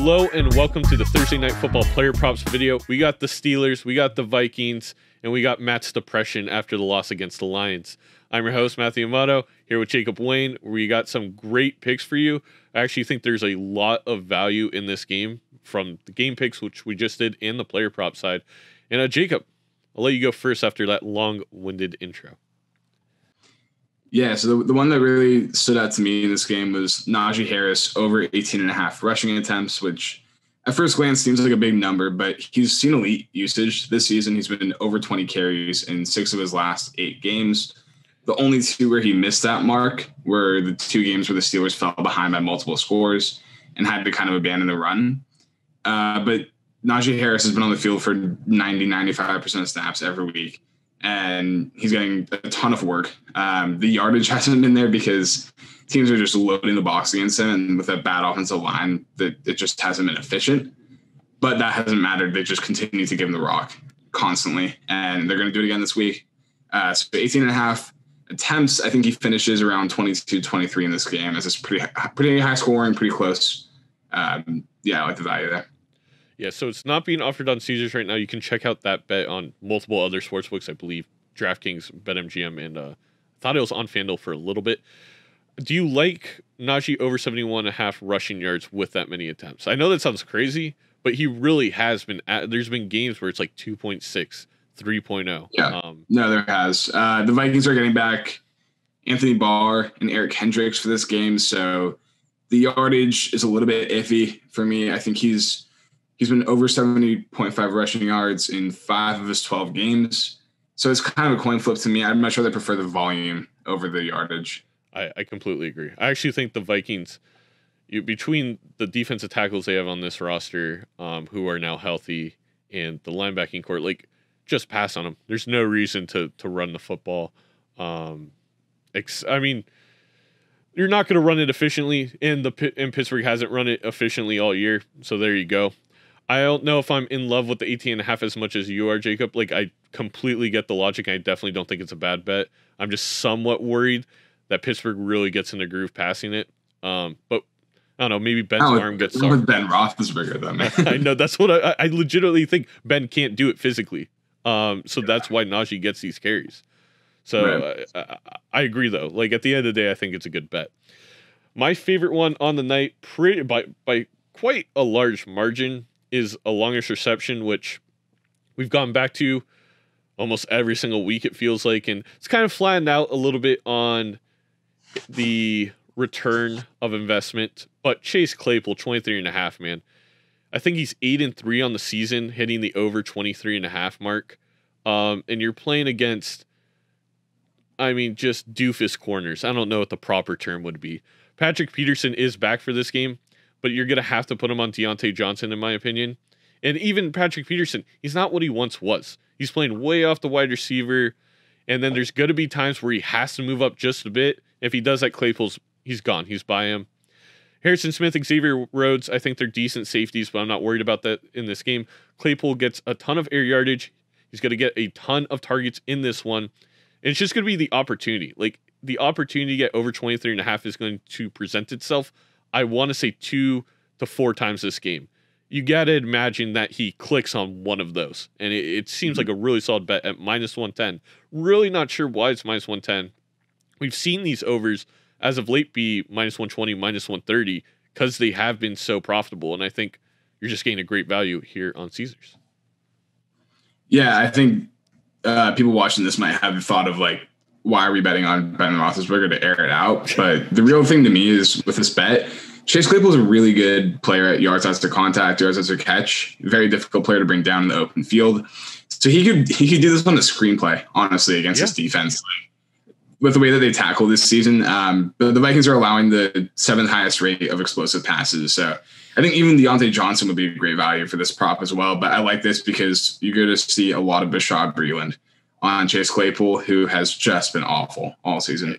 Hello and welcome to the Thursday Night Football Player Props video. We got the Steelers, we got the Vikings, and we got Matt's depression after the loss against the Lions. I'm your host, Matthew Amato, here with Jacob Wayne. We got some great picks for you. I actually think there's a lot of value in this game from the game picks, which we just did, and the player prop side. And Jacob, I'll let you go first after that long-winded intro. Yeah, so the one that really stood out to me in this game was Najee Harris over 18.5 rushing attempts, which at first glance seems like a big number, but he's seen elite usage this season. He's been over 20 carries in 6 of his last 8 games. The only 2 where he missed that mark were the 2 games where the Steelers fell behind by multiple scores and had to kind of abandon the run. But Najee Harris has been on the field for 90-95% of snaps every week, and he's getting a ton of work. The yardage hasn't been there because teams are just loading the box against him, and with a bad offensive line, it just hasn't been efficient. But that hasn't mattered. They just continue to give him the rock constantly, and they're going to do it again this week. So 18.5 attempts. I think he finishes around 22-23 in this game. It's just pretty high scoring, pretty close. Yeah, I like the value there. Yeah, so it's not being offered on Caesars right now. You can check out that bet on multiple other sportsbooks, I believe, DraftKings, BetMGM, and I thought it was on FanDuel for a little bit. Do you like Najee over 71.5 rushing yards with that many attempts? I know that sounds crazy, but he really has been – there's been games where it's like 2.6, 3.0. Yeah, no, there has. The Vikings are getting back Anthony Barr and Eric Kendricks for this game, so the yardage is a little bit iffy for me. I think He's been over 70.5 rushing yards in 5 of his 12 games. So it's kind of a coin flip to me. I'm not sure they prefer the volume over the yardage. I completely agree. I actually think the Vikings, between the defensive tackles they have on this roster, who are now healthy, and the linebacking court, like, just pass on them. There's no reason to run the football. I mean, you're not going to run it efficiently, and Pittsburgh hasn't run it efficiently all year. So there you go. I don't know if I'm in love with the 18.5 as much as you are, Jacob. Like, I completely get the logic. I definitely don't think it's a bad bet. I'm just somewhat worried that Pittsburgh really gets in the groove passing it. But I don't know. Maybe Ben's arm gets sore. Ben Roethlisberger, though, man. I know. That's what I legitimately think. Ben can't do it physically. So that's why Najee gets these carries. So right. I agree, though. Like, at the end of the day, I think it's a good bet. My favorite one on the night, pretty by quite a large margin, is a longest reception, which we've gone back to almost every single week, it feels like, and it's kind of flattened out a little bit on the return of investment. But Chase Claypool, 23.5, man. I think he's 8-3 on the season, hitting the over 23.5 mark. And you're playing against, I mean, just doofus corners. I don't know what the proper term would be. Patrick Peterson is back for this game, but you're going to have to put him on Deontay Johnson, in my opinion. And even Patrick Peterson, he's not what he once was. He's playing way off the wide receiver, and then there's going to be times where he has to move up just a bit. If he does that, Claypool's, he's gone. He's by him. Harrison Smith, Xavier Rhodes, I think they're decent safeties, but I'm not worried about that in this game. Claypool gets a ton of air yardage. He's going to get a ton of targets in this one. And it's just going to be the opportunity. Like, the opportunity to get over 23.5 is going to present itself, I want to say, 2 to 4 times this game. You got to imagine that he clicks on one of those. And it seems like a really solid bet at -110. Really not sure why it's -110. We've seen these overs as of late be -120, -130, because they have been so profitable. And I think you're just getting a great value here on Caesars. Yeah, I think people watching this might have thought of, like, why are we betting on Ben Roethlisberger to air it out? But the real thing to me is, with this bet, Chase Claypool is a really good player at yards after contact, yards after catch. Very difficult player to bring down in the open field. So he could do this on the screenplay, honestly, against this defense. Like, with the way that they tackle this season, but the Vikings are allowing the 7th highest rate of explosive passes. So I think even Deontay Johnson would be a great value for this prop as well. But I like this because you're going to see a lot of Bashaud Breeland on Chase Claypool, who has just been awful all season.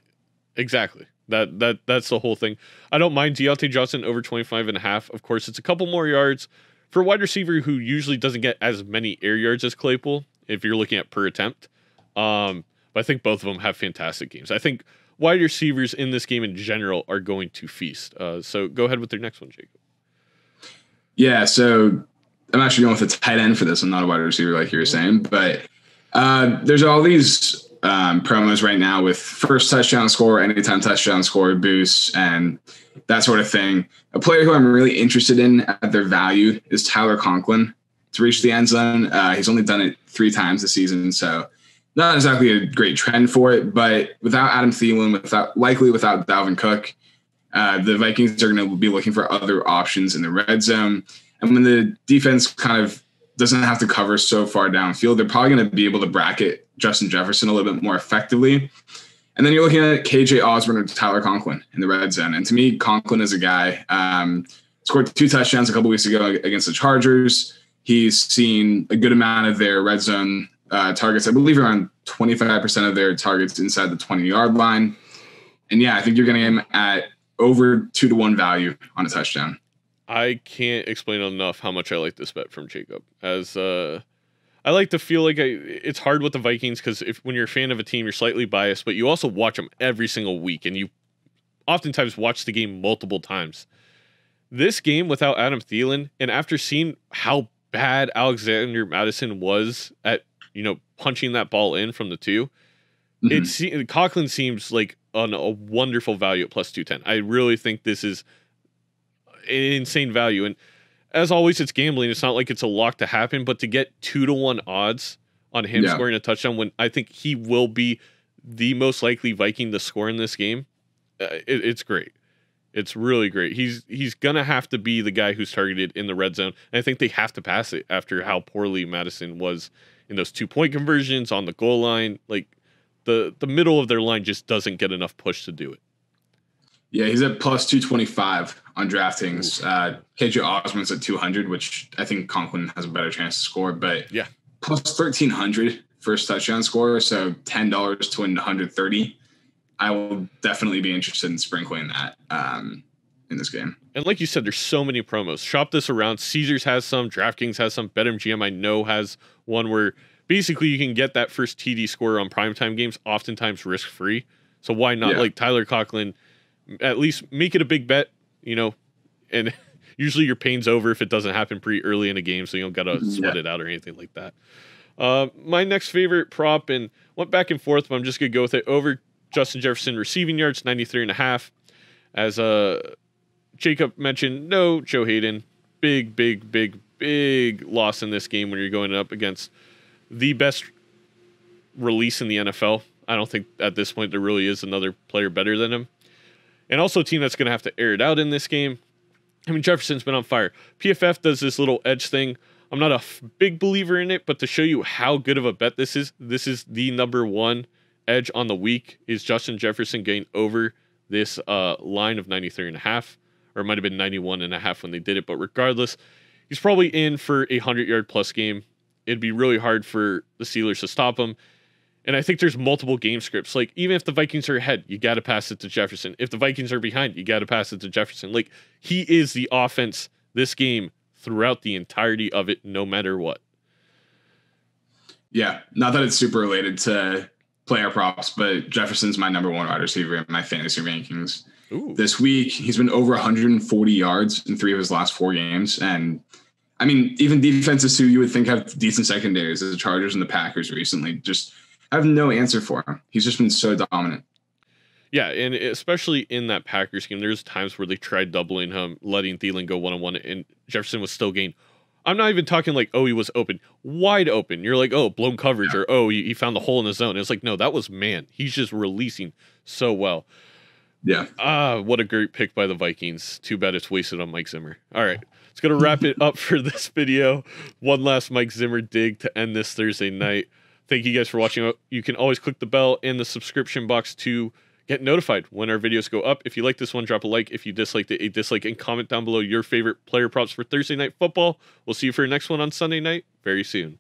Exactly. That's the whole thing. I don't mind Deontay Johnson over 25.5. Of course, it's a couple more yards for a wide receiver who usually doesn't get as many air yards as Claypool, if you're looking at per attempt. But I think both of them have fantastic games. I think wide receivers in this game in general are going to feast. So go ahead with their next one, Jacob. Yeah, so I'm actually going with a tight end for this. I'm not a wide receiver like you were saying, but there's all these promos right now with first touchdown score, anytime touchdown score, boost, and that sort of thing. A player who I'm really interested in at their value is Tyler Conklin to reach the end zone. He's only done it 3 times this season, so not exactly a great trend for it, but without Adam Thielen, without Dalvin Cook, the Vikings are going to be looking for other options in the red zone. And when the defense kind of doesn't have to cover so far downfield, they're probably going to be able to bracket Justin Jefferson a little bit more effectively. And then you're looking at KJ Osborne or Tyler Conklin in the red zone. And to me, Conklin is a guy, scored 2 touchdowns a couple weeks ago against the Chargers. He's seen a good amount of their red zone targets, I believe around 25% of their targets inside the 20-yard line. And yeah, I think you're getting him at over 2-to-1 value on a touchdown. I can't explain enough how much I like this bet from Jacob. As I like to feel like it's hard with the Vikings because when you're a fan of a team, you're slightly biased, but you also watch them every single week, and you oftentimes watch the game multiple times. This game without Adam Thielen, and after seeing how bad Alexander Mattison was at punching that ball in from the 2, Conklin seems like a wonderful value at plus 210. I really think this is insane value. And as always, it's gambling. It's not like it's a lock to happen, but to get 2-to-1 odds on him scoring a touchdown when I think he will be the most likely Viking to score in this game, it's great. It's really great. He's going to have to be the guy who's targeted in the red zone. And I think they have to pass it after how poorly Madison was in those 2-point conversions on the goal line. Like the middle of their line just doesn't get enough push to do it. Yeah, he's at plus 225 on DraftKings. KJ Osborne's at 200, which I think Conklin has a better chance to score. But yeah, plus 1,300 first touchdown scorer, so $10 to win 130. I will definitely be interested in sprinkling that in this game. And like you said, there's so many promos. Shop this around. Caesars has some. DraftKings has some. BetMGM I know has one where basically you can get that first TD score on primetime games, oftentimes risk-free. So why not? Yeah. Like Tyler Conklin, at least make it a big bet, and usually your pain's over if it doesn't happen pretty early in a game, so you don't got to sweat it out or anything like that. My next favorite prop, and went back and forth, but I'm just going to go with it, over Justin Jefferson receiving yards, 93.5. As Jacob mentioned, no Joe Hayden. Big loss in this game when you're going up against the best release in the NFL. I don't think at this point there really is another player better than him. And also a team that's going to have to air it out in this game. I mean, Jefferson's been on fire. PFF does this little edge thing. I'm not a big believer in it, but to show you how good of a bet this is the #1 edge on the week, is Justin Jefferson getting over this line of 93.5, or it might have been 91.5 when they did it. But regardless, he's probably in for a 100-yard-plus game. It'd be really hard for the Steelers to stop him. And I think there's multiple game scripts. Like, even if the Vikings are ahead, you got to pass it to Jefferson. If the Vikings are behind, you got to pass it to Jefferson. Like, he is the offense this game throughout the entirety of it, no matter what. Yeah, not that it's super related to player props, but Jefferson's my #1 wide receiver in my fantasy rankings. Ooh. This week, he's been over 140 yards in 3 of his last 4 games. And I mean, even defenses who you would think have decent secondaries, as the Chargers and the Packers recently, just I have no answer for him. He's just been so dominant. Yeah, and especially in that Packers game, there's times where they tried doubling him, letting Thielen go one-on-one, and Jefferson was still gained. I'm not even talking like, oh, he was open. Wide open. You're like, oh, blown coverage, or oh, he found the hole in the zone. It's like, no, that was man. He's just releasing so well. Yeah. What a great pick by the Vikings. Too bad it's wasted on Mike Zimmer. All right, it's going to wrap it up for this video. One last Mike Zimmer dig to end this Thursday night. Thank you guys for watching. You can always click the bell and the subscription box to get notified when our videos go up. If you like this one, drop a like. If you disliked it, a dislike, and comment down below your favorite player props for Thursday night football. We'll see you for your next one on Sunday night very soon.